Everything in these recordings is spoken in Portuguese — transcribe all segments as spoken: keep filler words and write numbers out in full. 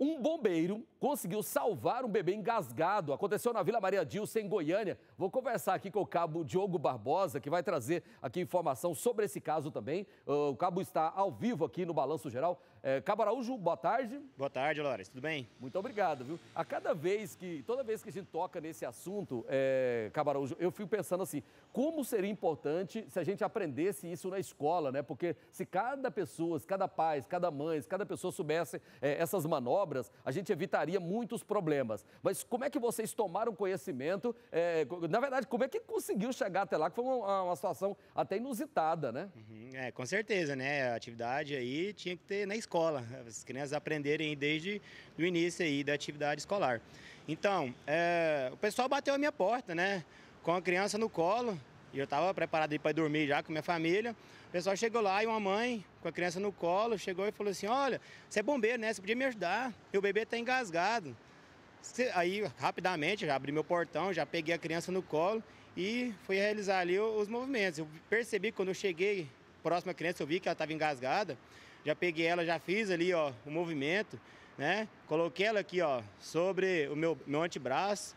Um bombeiro conseguiu salvar um bebê engasgado. Aconteceu na Vila Maria Dilce, em Goiânia. Vou conversar aqui com o Cabo Diogo Barbosa, que vai trazer aqui informação sobre esse caso também. O Cabo está ao vivo aqui no Balanço Geral. É, Cabo Araújo, boa tarde. Boa tarde, Laura. Tudo bem? Muito obrigado, viu? A cada vez que, toda vez que a gente toca nesse assunto, é, Cabo Araújo, eu fico pensando assim, como seria importante se a gente aprendesse isso na escola, né? Porque se cada pessoa, cada pai, cada mãe, cada pessoa soubesse é, essas manobras, a gente evitaria muitos problemas. Mas como é que vocês tomaram conhecimento? É, na verdade, como é que conseguiu chegar até lá? Que foi uma, uma situação até inusitada, né? Uhum, é, com certeza, né? A atividade aí tinha que ter na escola. As crianças aprenderem desde o início aí da atividade escolar. Então, é, o pessoal bateu a minha porta, né? Com a criança no colo. E eu estava preparado para dormir já com minha família. O pessoal chegou lá e uma mãe com a criança no colo chegou e falou assim, olha, você é bombeiro, né? Você podia me ajudar, meu bebê está engasgado. Aí, rapidamente, já abri meu portão, já peguei a criança no colo e fui realizar ali os movimentos. Eu percebi que quando eu cheguei próximo à criança, eu vi que ela estava engasgada. Já peguei ela, já fiz ali ó, o movimento, né? Coloquei ela aqui ó, sobre o meu, meu antebraço.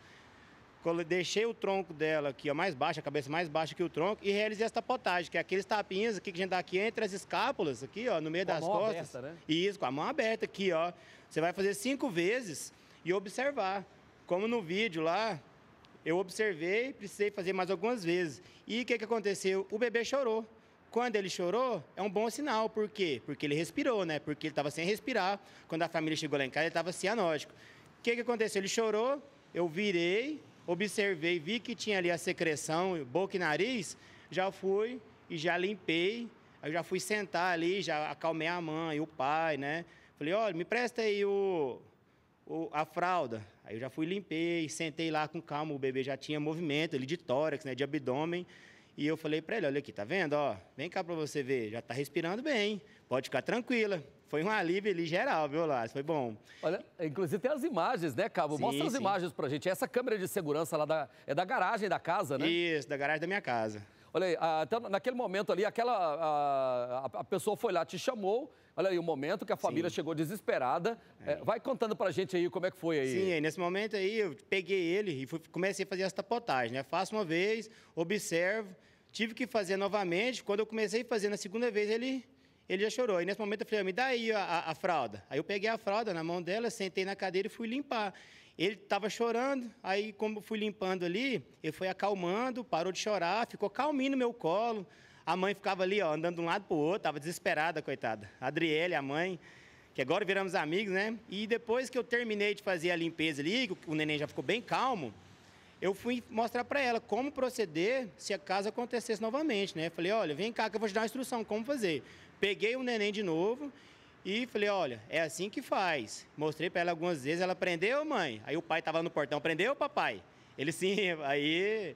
Deixei o tronco dela aqui, ó, mais baixo, a cabeça mais baixa que o tronco, e realizei essa tapotagem, que é aqueles tapinhas aqui que a gente dá aqui entre as escápulas, aqui, ó, no meio das costas. Com a mão aberta, né? Isso, com a mão aberta aqui, ó. Você vai fazer cinco vezes e observar. Como no vídeo lá, eu observei, precisei fazer mais algumas vezes. E o que que aconteceu? O bebê chorou. Quando ele chorou, é um bom sinal. Por quê? Porque ele respirou, né? Porque ele estava sem respirar. Quando a família chegou lá em casa, ele estava cianótico. O que que aconteceu? Ele chorou, eu virei, observei, vi que tinha ali a secreção, boca e nariz, já fui e já limpei, eu já fui sentar ali, já acalmei a mãe, o pai, né? Falei, olha, me presta aí o, o, a fralda. Aí eu já fui, limpei, sentei lá com calma, o bebê já tinha movimento ali de tórax, né, de abdômen, e eu falei para ele, olha aqui, tá vendo? Ó, vem cá para você ver, já tá respirando bem, pode ficar tranquila. Foi um alívio ali geral, viu, Lácio? Foi bom. Olha, inclusive tem as imagens, né, Cabo? Sim, mostra as sim. imagens pra gente. Essa câmera de segurança lá da, é da garagem da casa, né? Isso, da garagem da minha casa. Olha aí, até naquele momento ali, aquela, a, a pessoa foi lá, te chamou. Olha aí o momento que a família sim. chegou desesperada. É. É, vai contando pra gente aí como é que foi aí. Sim, aí nesse momento aí eu peguei ele e fui, comecei a fazer essa tapotagem, né? Faço uma vez, observo, tive que fazer novamente. Quando eu comecei a fazer na segunda vez, ele... Ele já chorou. E nesse momento eu falei, me dá aí a, a, a fralda. Aí eu peguei a fralda na mão dela, sentei na cadeira e fui limpar. Ele estava chorando, aí como eu fui limpando ali, ele foi acalmando, parou de chorar, ficou calminho no meu colo. A mãe ficava ali, ó, andando de um lado para o outro, estava desesperada, coitada. A Adriele, a mãe, que agora viramos amigos, né? E depois que eu terminei de fazer a limpeza ali, que o neném já ficou bem calmo, eu fui mostrar para ela como proceder se a casa acontecesse novamente, né? Falei, olha, vem cá que eu vou te dar uma instrução, como fazer. Peguei o neném de novo e falei, olha, é assim que faz. Mostrei para ela algumas vezes, ela prendeu, mãe? Aí o pai estava no portão, prendeu, papai? Ele sim, aí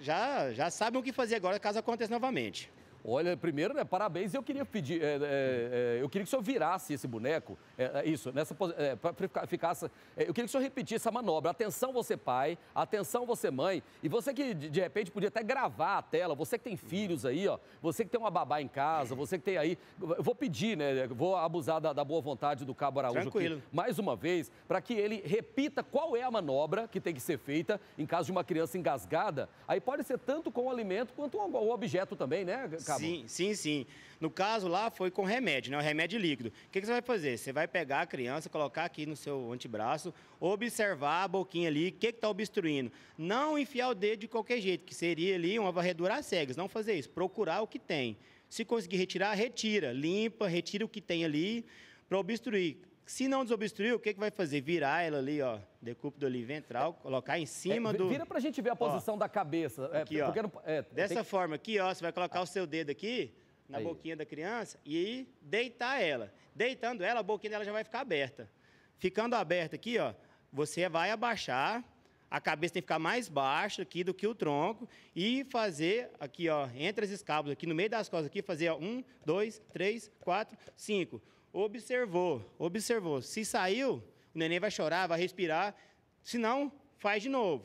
já, já sabem o que fazer agora caso aconteça novamente. Olha, primeiro, né, parabéns, eu queria pedir, é, é, é, eu queria que o senhor virasse esse boneco, é, é, isso, nessa é, para ficasse, é, eu queria que o senhor repetisse essa manobra, atenção você pai, atenção você mãe, e você que de, de repente podia até gravar a tela, você que tem filhos aí, ó, você que tem uma babá em casa, você que tem aí, eu vou pedir, né, vou abusar da, da boa vontade do Cabo Araújo aqui, mais uma vez, para que ele repita qual é a manobra que tem que ser feita em caso de uma criança engasgada, aí pode ser tanto com o alimento quanto com o objeto também, né, Cabo? Sim, sim, sim. No caso lá foi com remédio, né? O remédio líquido. O que que você vai fazer? Você vai pegar a criança, colocar aqui no seu antebraço, observar a boquinha ali, o que que está obstruindo. Não enfiar o dedo de qualquer jeito, que seria ali uma varredura às cegas. Não fazer isso, procurar o que tem. Se conseguir retirar, retira. Limpa, retira o que tem ali para obstruir. Se não desobstruir, o que que vai fazer? Virar ela ali, ó, decúbito ali ventral, colocar em cima é, do... Vira pra gente ver a posição ó, da cabeça. É, aqui, ó. Não... É, Dessa tem... forma aqui, ó, você vai colocar ah. o seu dedo aqui na aí. boquinha da criança e deitar ela. Deitando ela, a boquinha dela já vai ficar aberta. Ficando aberta aqui, ó, você vai abaixar, a cabeça tem que ficar mais baixa aqui do que o tronco e fazer aqui, ó, entre as escápulas aqui, no meio das costas aqui, fazer, ó, um, dois, três, quatro, cinco... Observou, observou. Se saiu, o neném vai chorar, vai respirar. Se não, faz de novo.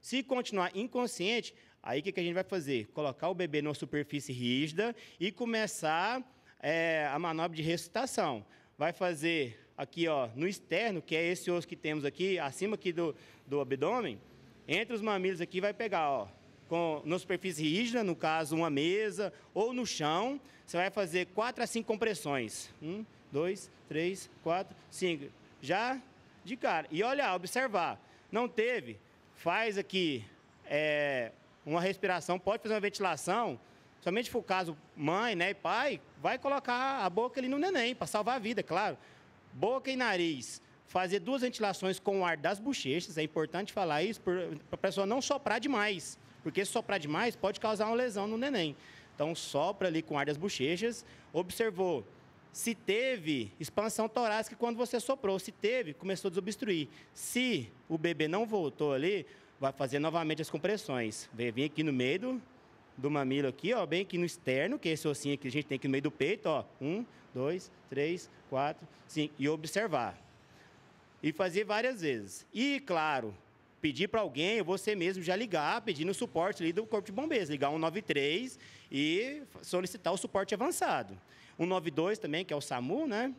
Se continuar inconsciente, aí o que que a gente vai fazer? Colocar o bebê numa superfície rígida e começar é, a manobra de ressuscitação. Vai fazer aqui ó, no externo, que é esse osso que temos aqui, acima aqui do, do abdômen, entre os mamilos aqui vai pegar, ó, com, na superfície rígida, no caso uma mesa, ou no chão, você vai fazer quatro a cinco compressões. um, dois, três, quatro, cinco. Já de cara. E olha, observar. Não teve, faz aqui é, uma respiração, pode fazer uma ventilação, somente for o caso mãe, né, e pai, vai colocar a boca ali no neném, para salvar a vida, claro. Boca e nariz, fazer duas ventilações com o ar das bochechas, é importante falar isso, para a pessoa não soprar demais, porque se soprar demais pode causar uma lesão no neném. Então, sopra ali com o ar das bochechas, observou se teve expansão torácica quando você soprou, se teve, começou a desobstruir. Se o bebê não voltou ali, vai fazer novamente as compressões. Vem, vem aqui no meio do, do mamilo aqui, ó, bem aqui no externo, que é esse ossinho que a gente tem aqui no meio do peito, ó. Um, dois, três, quatro, cinco. E observar. E fazer várias vezes. E, claro, pedir para alguém, você mesmo já ligar, pedindo suporte ali do Corpo de Bombeiros, ligar um nove três e solicitar o suporte avançado. um nove dois também, que é o SAMU, né?